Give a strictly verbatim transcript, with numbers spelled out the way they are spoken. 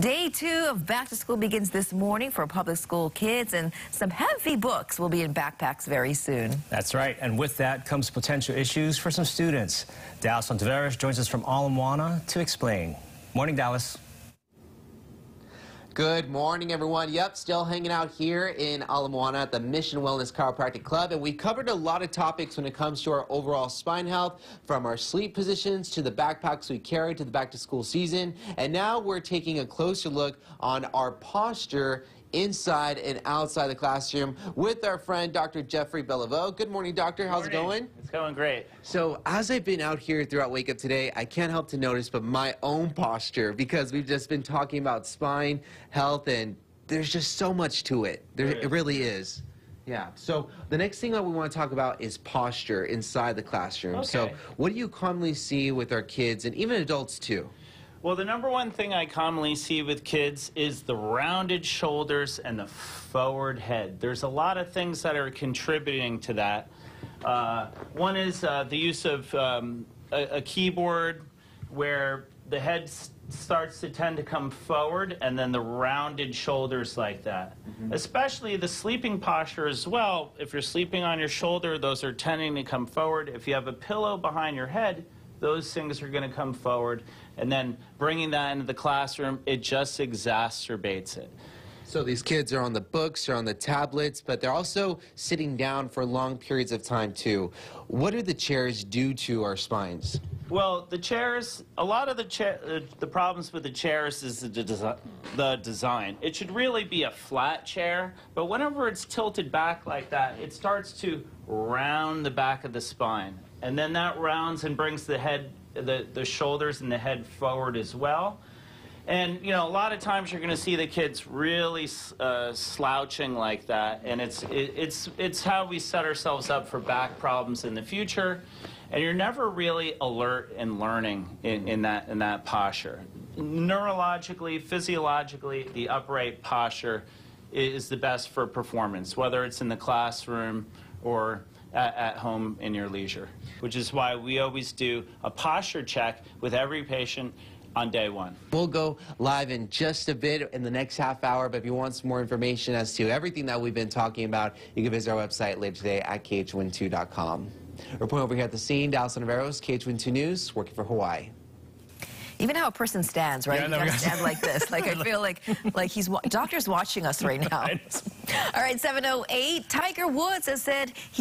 Day two of back to school begins this morning for public school kids, and some heavy books will be in backpacks very soon. That's right, and with that comes potential issues for some students. Dallas Ontiveros joins us from Ala Moana to explain. Morning, Dallas. Good morning, everyone. Yep, still hanging out here in Ala Moana at the Mission Wellness Chiropractic Club, and we covered a lot of topics when it comes to our overall spine health, from our sleep positions to the backpacks we carry to the back-to-school season, and now we're taking a closer look on our posture inside and outside the classroom with our friend Doctor Jeffrey Beliveau. Good morning, doctor. Good morning. How's it going? It's going great. So as I've been out here throughout Wake Up Today, I can't help to notice but my own posture, because we've just been talking about spine health and there's just so much to it. There, it really is. Yeah, so the next thing that we want to talk about is posture inside the classroom. Okay. So what do you commonly see with our kids and even adults too? Well, the number one thing I commonly see with kids is the rounded shoulders and the forward head. There's a lot of things that are contributing to that. Uh, one is uh, the use of um, a, a keyboard where the head starts to tend to come forward and then the rounded shoulders like that. Mm-hmm. Especially the sleeping posture as well. If you're sleeping on your shoulder, those are tending to come forward. If you have a pillow behind your head, those things are going to come forward, and then bringing that into the classroom, it just exacerbates it. So these kids are on the books, or on the tablets, but they're also sitting down for long periods of time too. What do the chairs do to our spines? Well, the chairs, a lot of the chair, uh, the problems with the chairs is the, de the design. It should really be a flat chair, but whenever it's tilted back like that, it starts to round the back of the spine. And then that rounds and brings the head, the, the shoulders and the head forward as well. And, you know, a lot of times you're going to see the kids really uh, slouching like that. And it's, it, it's, it's how we set ourselves up for back problems in the future. And you're never really alert and learning in, in, that, in that posture. Neurologically, physiologically, the upright posture is the best for performance, whether it's in the classroom or at home in your leisure, which is why we always do a posture check with every patient on day one. We'll go live in just a bit in the next half hour, but if you want some more information as to everything that we've been talking about, you can visit our website later today at K H O N two dot com. Reporting over here at the scene, Dallas Ontiveros, K H O N two News, working for Hawaii. Even how a person stands, right? Yeah, you gotta stand like this. Like, I feel like like he's wa doctor's watching us right now. All right, seven oh eight, Tiger Woods has said he